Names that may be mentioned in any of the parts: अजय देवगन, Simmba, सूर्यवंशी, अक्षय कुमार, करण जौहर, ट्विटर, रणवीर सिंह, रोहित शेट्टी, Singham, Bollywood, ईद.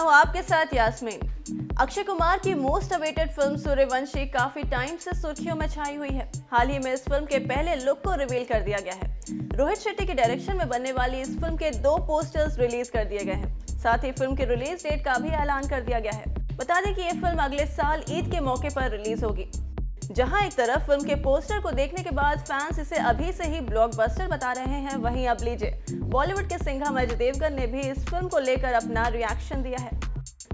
हूँ आपके साथ यास्मीन। अक्षय कुमार की मोस्ट अवेटेड फिल्म सूर्यवंशी काफी टाइम से सुर्खियों में छाई हुई है। हाल ही में इस फिल्म के पहले लुक को रिवील कर दिया गया है। रोहित शेट्टी के डायरेक्शन में बनने वाली इस फिल्म के 2 पोस्टर्स रिलीज कर दिए गए हैं। साथ ही फिल्म के रिलीज डेट का भी ऐलान कर दिया गया है। बता दें कि ये फिल्म अगले साल ईद के मौके पर रिलीज होगी। जहां एक तरफ फिल्म के पोस्टर को देखने के बाद फैंस इसे अभी से ही ब्लॉकबस्टर बता रहे हैं, वहीं अब लीजिए बॉलीवुड के सिंघम अजय देवगन ने भी इस फिल्म को लेकर अपना रिएक्शन दिया है।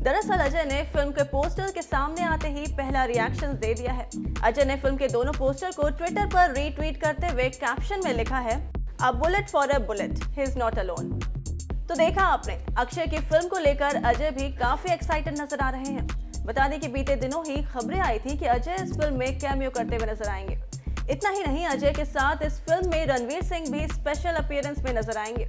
दरअसल अजय ने फिल्म के पोस्टर के सामने आते ही पहला रिएक्शन दे दिया है। अजय ने फिल्म के दोनों पोस्टर को ट्विटर पर रीट्वीट करते हुए कैप्शन में लिखा है, a bullet for a bullet, he is not alone. तो देखा आपने, अक्षय की फिल्म को लेकर अजय भी काफी एक्साइटेड नजर आ रहे हैं। बता दें कि बीते दिनों ही खबरें आई थी कि अजय इस फिल्म में कैमियो करते हुए नजर आएंगे। इतना ही नहीं, अजय के साथ इस फिल्म में रणवीर सिंह भी स्पेशल अपीयरेंस में नजर आएंगे।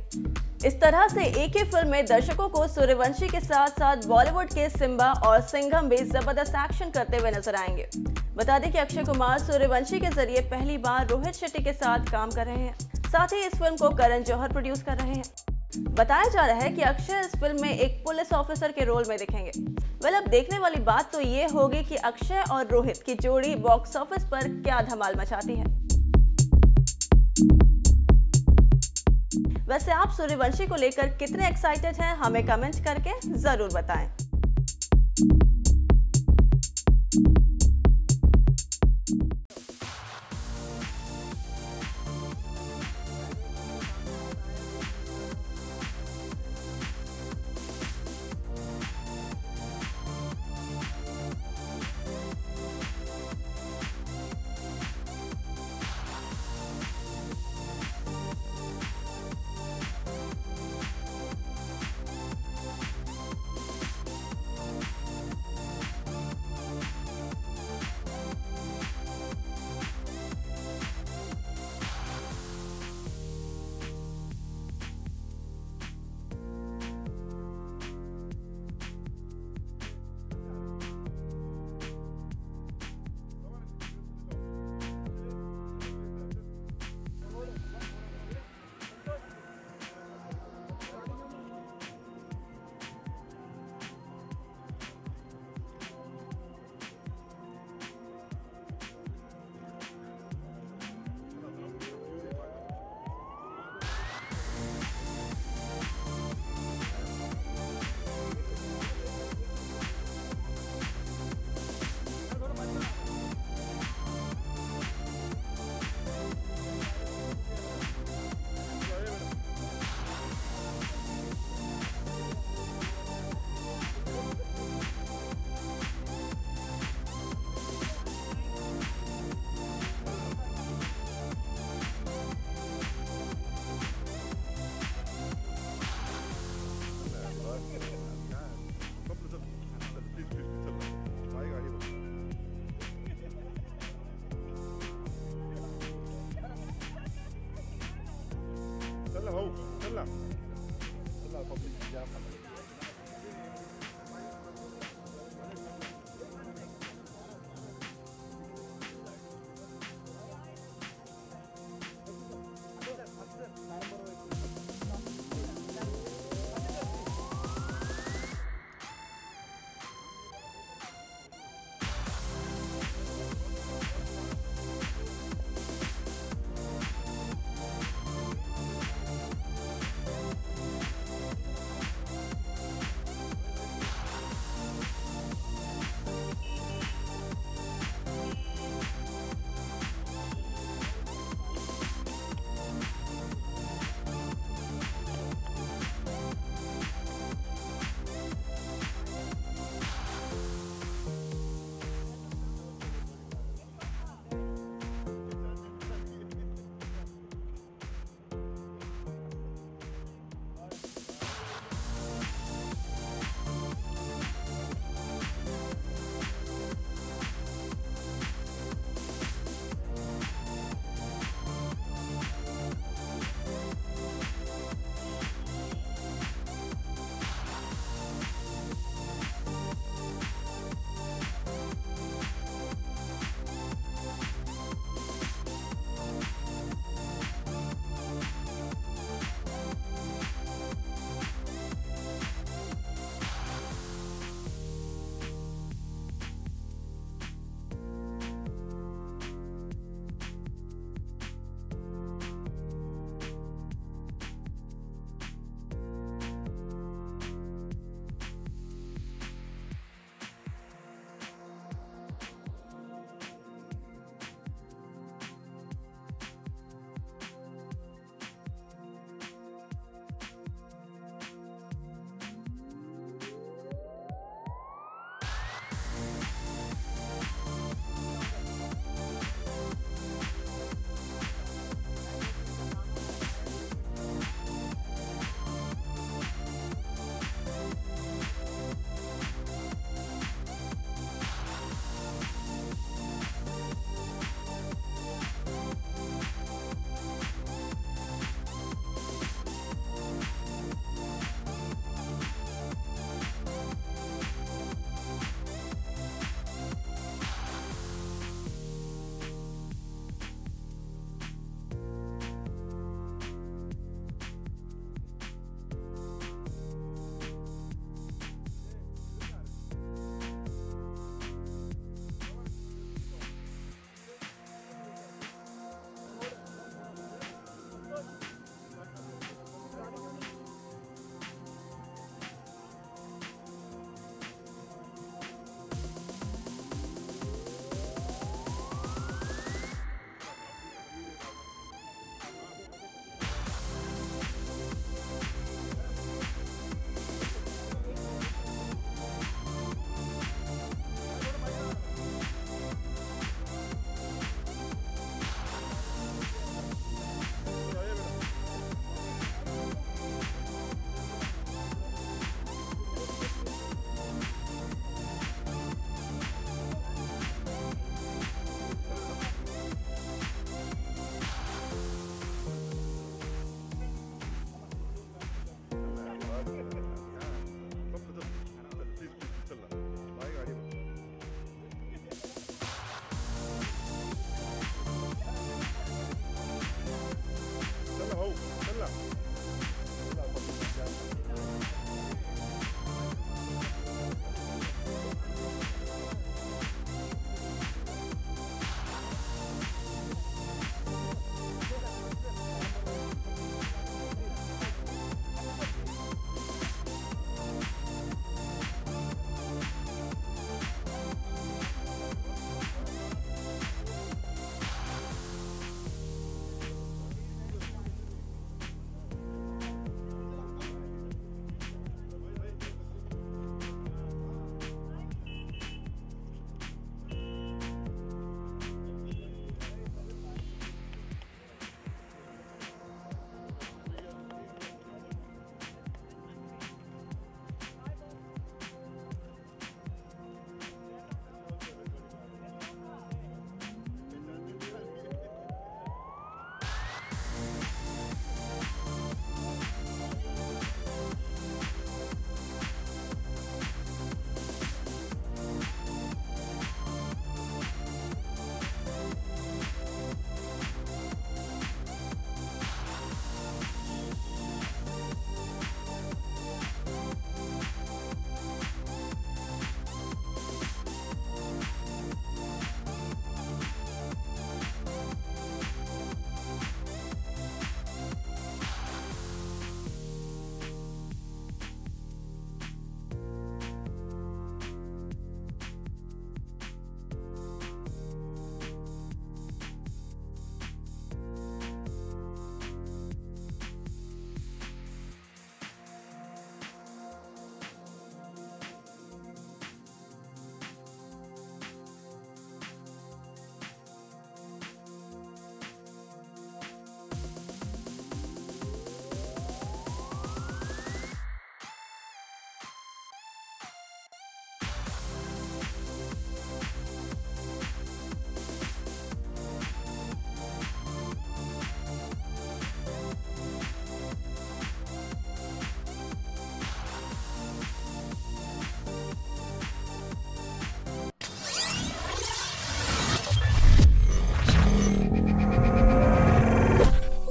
इस तरह से एक ही फिल्म में दर्शकों को सूर्यवंशी के साथ साथ बॉलीवुड के सिम्बा और सिंघम भी जबरदस्त एक्शन करते हुए नजर आएंगे। बता दें कि अक्षय कुमार सूर्यवंशी के जरिए पहली बार रोहित शेट्टी के साथ काम कर रहे हैं। साथ ही इस फिल्म को करण जौहर प्रोड्यूस कर रहे हैं। बताया जा रहा है कि अक्षय इस फिल्म में एक पुलिस ऑफिसर के रोल में दिखेंगे। अब देखने वाली बात तो ये होगी कि अक्षय और रोहित की जोड़ी बॉक्स ऑफिस पर क्या धमाल मचाती है। वैसे आप सूर्यवंशी को लेकर कितने एक्साइटेड हैं, हमें कमेंट करके जरूर बताएं।